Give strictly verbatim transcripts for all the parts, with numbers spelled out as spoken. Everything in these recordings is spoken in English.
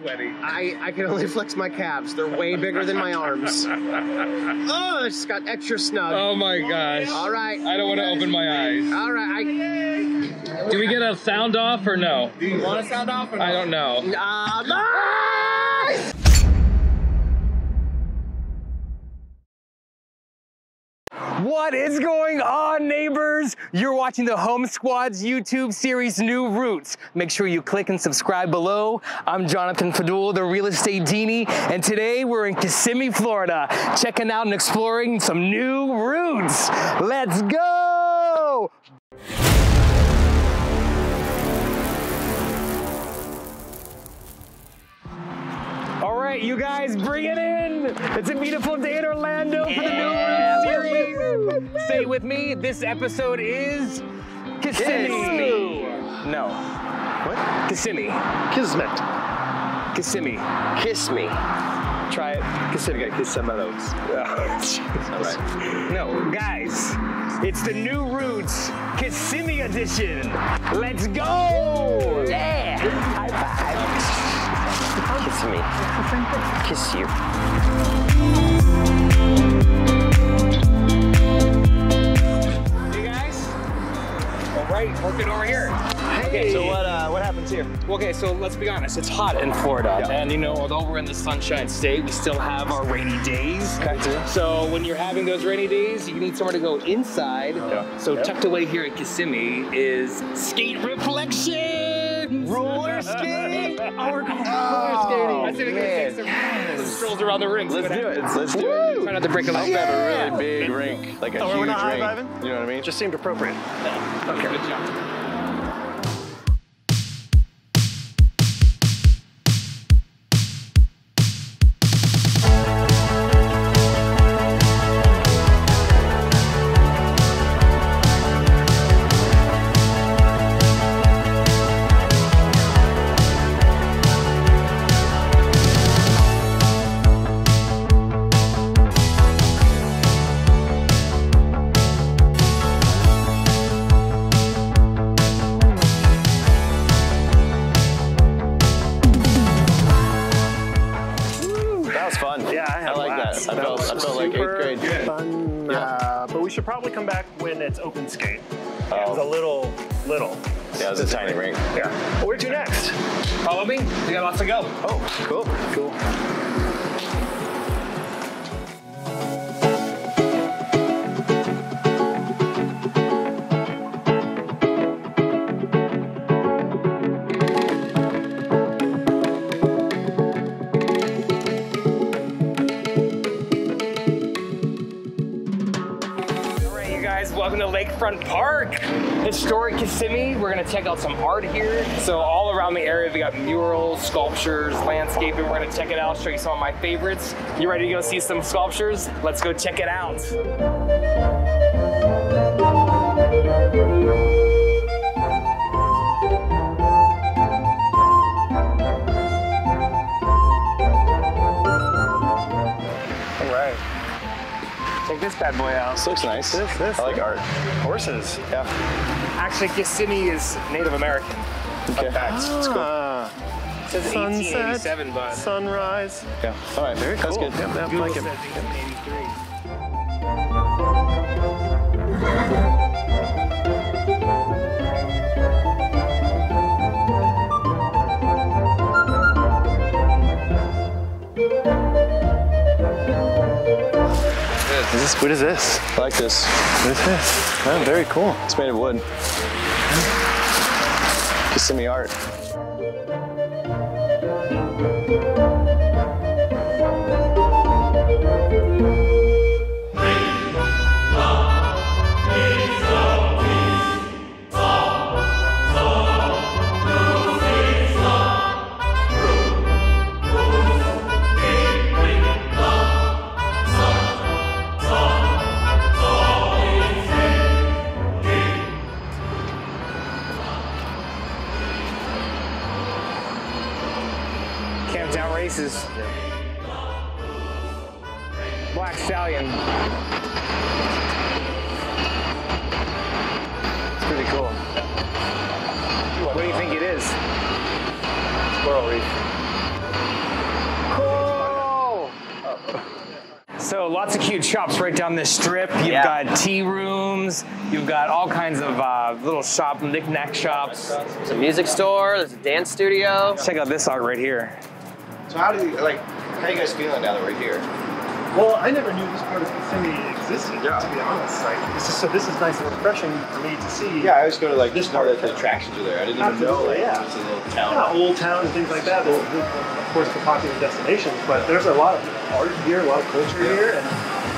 sweaty. I, I can only flex my calves. They're way bigger than my arms. Oh, it's got extra snug. Oh my gosh. All right. I don't want to open my eyes. All right. I... Do we get a sound off or no? Do you want a sound off or no? I don't know. Uh, no! What is going on, neighbors? You're watching the Home Squad's YouTube series, New Roots. Make sure you click and subscribe below. I'm Jonathan Fadul, the real estate genie, and today we're in Kissimmee, Florida, checking out and exploring some new roots. Let's go! All right, you guys, bring it in. It's a beautiful day in Orlando for the New Roots. Say it with me, this episode is Kissimmee. No. What? Kissimmee. Kismet. Kissimmee. Kiss me. Try it. Kissimmee. I gotta kiss some of those. Oh, all right. No, guys, it's the New Roots Kissimmee edition. Let's go! Yeah! High five. Kiss me. Kiss you. Right, working over here. Hey. Okay, so what uh, what happens here? Okay, so let's be honest, it's hot in Florida, yeah. And you know, although we're in the Sunshine State, we still have our rainy days. Okay. So when you're having those rainy days, you need somewhere to go inside. Yeah. So yeah. Tucked away here at Kissimmee is Skate Reflection Roller Skating. Roller Skating. I said we can take some yes. strolls around the rink. Let's do it. Let's do it. Try not to break a leg. Let's have a really big rink, like a huge rink. You know what I mean? Just seemed appropriate. Yeah. Okay. Good job. Probably come back when it's open skate. Oh. It was a little, little. Yeah, it was a tiny ring. Yeah. Well, where to next? Follow me. We got lots to go. Oh, cool, cool. Welcome to Lakefront Park, historic Kissimmee. We're gonna check out some art here. So all around the area, we got murals, sculptures, landscaping. We're gonna check it out, show you some of my favorites. You ready to go see some sculptures? Let's go check it out. This bad boy out. This looks nice. This, this, I like art. Horses. Yeah. Actually, Kissimmee is Native American. Okay. Facts. Ah, it's cool. It says sunset, eighteen eighty-seven, but sunrise. Yeah. All right. Very cool. That's good. Yep, yep, like it. eighty-three. Is this, what is this? I like this. What is this? Oh, very cool. It's made of wood. Kissimmee art. Black Stallion. It's pretty cool. What do you think it is? Squirrel Reef. So lots of cute shops right down this strip. You've yeah. got tea rooms. You've got all kinds of uh, little shop, knick-knack shops. There's a music store. There's a dance studio. Check out this art right here. So how do you, like, how are you guys feeling now that we're here? Well, I never knew this part of Kissimmee existed, yeah. to be honest. Like, this is, so this is nice and refreshing for me to see. Yeah, I always go to like this part of the attractions are there. I didn't Absolutely, even know. Like, yeah, it's a little town. Yeah, old town and things like that. They're, they're, of course, the popular destinations, but there's a lot of art here, a lot of culture yeah. here. And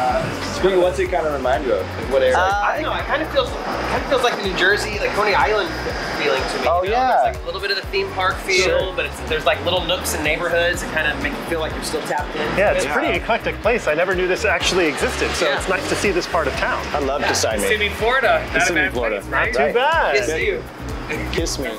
uh, Spring, what's it kind of remind you of? Like, what area? Uh, I don't know. It kind of feels, kind of feels like the New Jersey, like Coney Island feeling to me. Oh you know? yeah, it's like a little bit of the theme park feel, sure. but it's, there's like little nooks and neighborhoods that kind of make you feel like you're still tapped in. Yeah, it's a pretty eclectic place. I never knew this actually existed, so yeah. it's nice to see this part of town. I love Kissimmee. Yeah. Kissimmee, Florida. Not Kissimmee, a bad Florida. Place, right? Not too bad. Kiss you. Kiss me.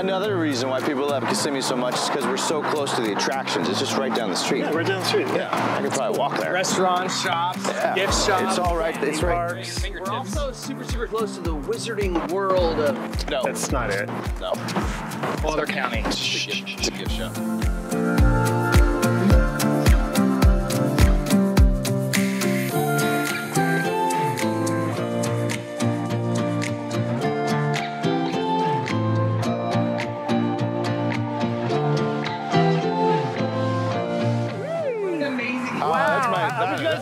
Another reason why people love Kissimmee so much is because we're so close to the attractions. It's just right down the street. Yeah, right down the street. Yeah, yeah. I could probably walk there. Restaurants, shops, yeah. gift shops. It's all right. It's right. We're also super, super close to the wizarding world of... No. That's not it. No. Boulder County. It's a gift, it's a gift shop.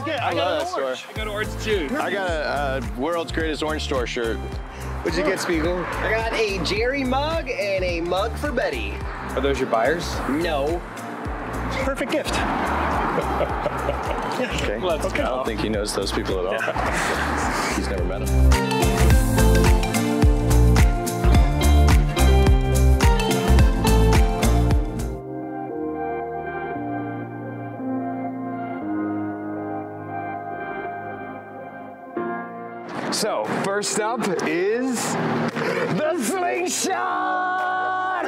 I got an orange. I got an orange too. I got a uh, world's greatest orange store shirt. What'd you get, Spiegel? I got a Jerry mug and a mug for Betty. Are those your buyers? No. Perfect gift. Okay. Let's okay. go. I don't think he knows those people at all. Yeah. He's never met them. So, first up is the slingshot!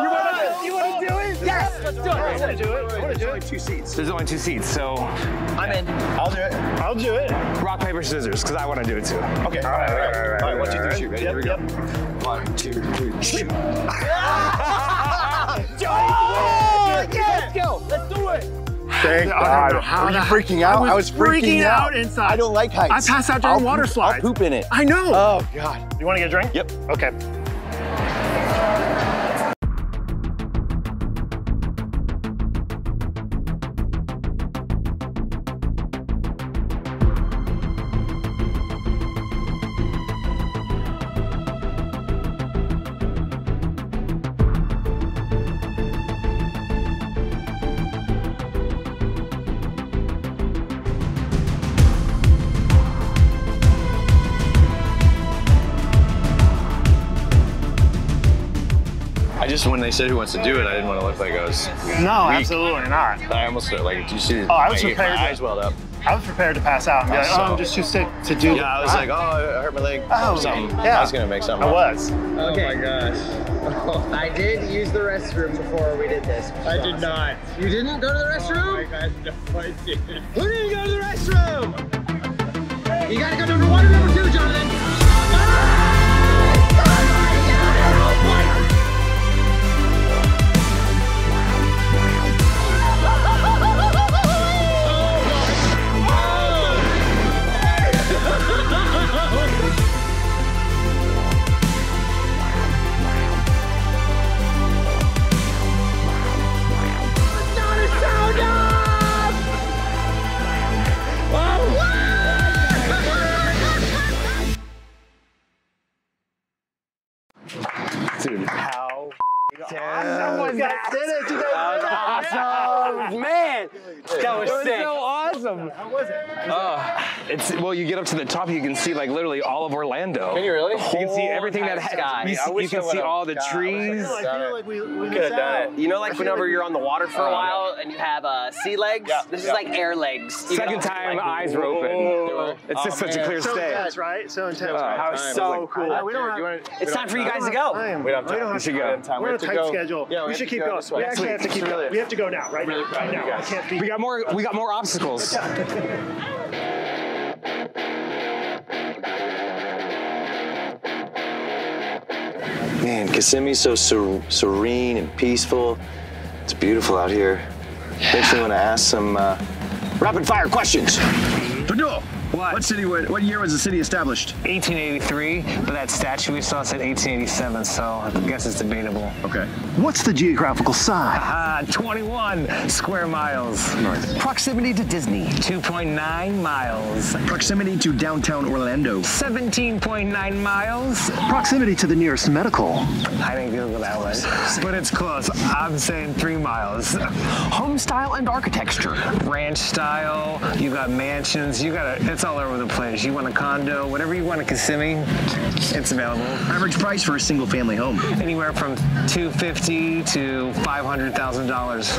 You want to do it? Yes! Let's do it! I want to do it. I want to do it. There's only two seats. There's only two seats, so... I'm in. I'll do it. I'll do it. Rock, paper, scissors, because I want to do it too. Okay. All right, all right, all right. All right, one, two, three, shoot. Ready? Here we go. One, two, three, shoot. Let's go! Let's do it! Thank God. Were you freaking out? I was, I was freaking, freaking out. out inside. I don't like heights. I passed out during I'll water poop, slides. I'll poop in it. I know. Oh, God. You want to get a drink? Yep. Okay. Just when they said who wants to do it, I didn't want to look like I was weak. No, absolutely not. I almost started, like, do you see? Oh, I was like, prepared. My eyes welled up. I was prepared to pass out and be like, oh, I'm just too sick to do. Yeah, I was like, oh, I hurt my leg. Oh, something. Yeah. I was gonna make something. I was. Oh okay. my gosh. I did use the restroom before we did this. I did awesome. not. You didn't go to the restroom? Oh my God, no, I didn't. Who didn't go to the restroom? You gotta go to number one and number two, Jonathan. Ah! Oh my God, dude, how awesome was that? Did it, did it, did it. Awesome, man. That was, it was sick. So awesome. How was it? Uh, it's well, you get up to the top, you can see like literally all of Orlando. Can you really? You can see everything that happens. You, you can see all the God, trees. I, I feel like we, we could have done it. You know, like whenever you're on the water for a while and you have uh, sea legs. Yeah, this yeah. is like air legs. Second time, like, eyes were open. Whoa. It's just oh, such man. a clear so stage. Intense, right? So intense. Right? That was so cool. Uh, we don't have, it's time for you guys to go. We don't have time. We're on a tight schedule. We should keep going. We actually have to keep going. We have to go now, right? Right now. I can't be. We got more. We got more obstacles. Man, Kissimmee's so ser serene and peaceful. It's beautiful out here. Yeah. Makes me want to ask some uh, rapid fire questions. Fadul, what? What city? Would, what year was the city established? eighteen eighty-three, but that statue we saw said eighteen eighty-seven, so I guess it's debatable. Okay. What's the geographical size? Ah, twenty-one square miles. North. Proximity to Disney, two point nine miles. Proximity to downtown Orlando, seventeen point nine miles. Proximity to the nearest medical. I didn't Google that one, but it's close. I'm saying three miles. Home style and architecture. Ranch style, you got mansions, you got a, it's all over the place. You want a condo, whatever you want in Kissimmee, it's available. Average price for a single family home? Anywhere from two fifty to five hundred thousand dollars.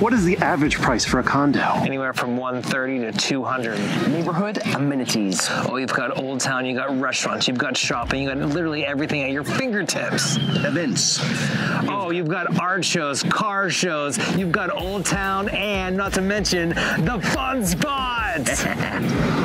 What is the average price for a condo? Anywhere from one thirty to two hundred. Neighborhood amenities. Oh, you've got Old Town, you got restaurants, you've got shopping, you got literally everything at your fingertips. Events. Oh, you've got art shows, car shows, you've got Old Town, and not to mention the fun spots.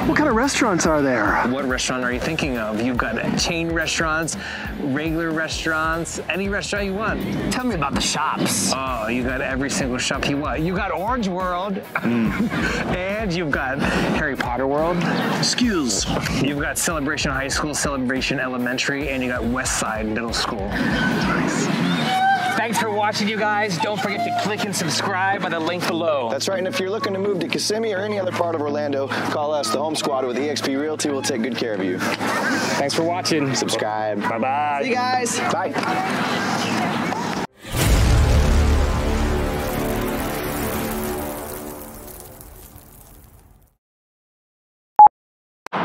What kind of restaurants are there? What restaurant are you thinking of? You've got chain restaurants, regular restaurants, any restaurant you want. Tell me about the shops. Oh, you got every single shop you want. You got Orange World, mm. and you've got Harry Potter World. Excuse. You've got Celebration High School, Celebration Elementary, and you got Westside Middle School. Nice. Thanks for watching, you guys. Don't forget to click and subscribe by the link below. That's right, and if you're looking to move to Kissimmee or any other part of Orlando, call us, the Home Squad with E X P Realty. We'll take good care of you. Thanks for watching. Subscribe. Bye-bye. See you guys. Bye.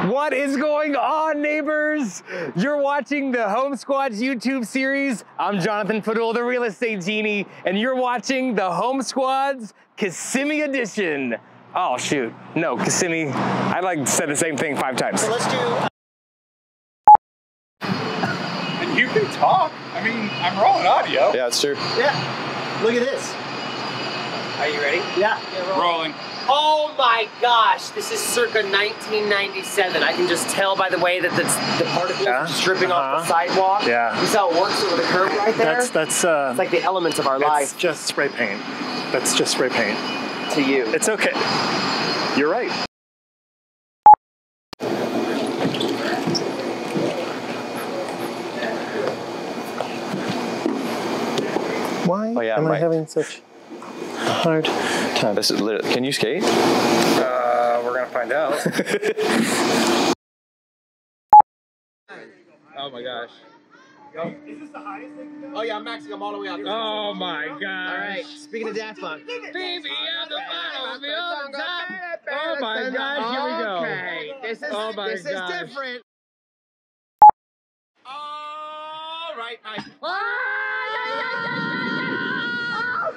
What is going on, neighbors? You're watching the Home Squad's YouTube series. I'm Jonathan Fadul, the real estate genie, and you're watching the Home Squad's Kissimmee edition. Oh, shoot. No, Kissimmee. I like said the same thing five times. So let's do. And you can talk. I mean, I'm rolling audio. Yeah, it's true. Yeah. Look at this. Are you ready? Yeah. yeah rolling. rolling. Oh my gosh, this is circa nineteen ninety-seven. I can just tell by the way that the, the particles yeah. are stripping uh -huh. off the sidewalk. Yeah. You see how it works over the curb right there? That's, that's, uh, it's like the elements of our that's life. That's just spray paint. That's just spray paint. To you. It's okay. You're right. Why oh, yeah, am right. I having such hard time? This is literally, can you skate? Uh, we're gonna find out. Oh my gosh. Is this the highest thing? Oh yeah, I'm maxing. I'm all the way out. Oh my gosh. Alright, speaking of Daft Punk. Baby, I'm the bottom, me on top. Oh my gosh, here we go. Okay, this is, oh my this gosh. is different. Alright, Mike. Oh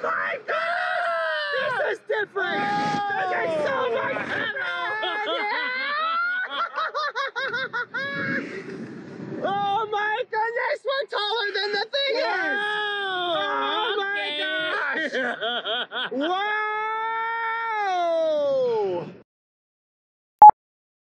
my gosh! This is different! This is so much fun!